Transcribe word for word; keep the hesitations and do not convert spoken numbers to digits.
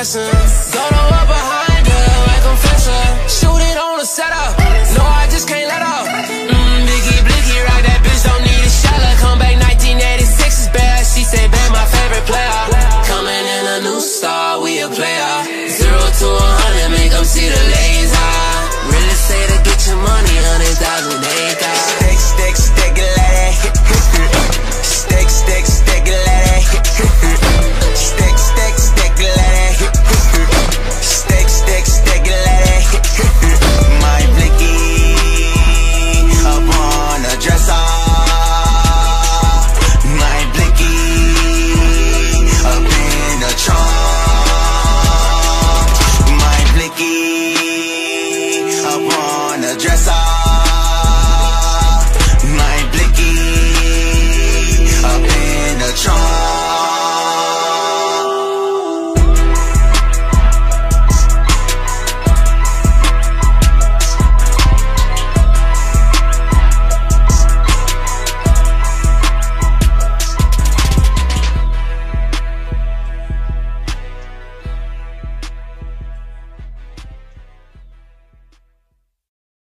lesson. Go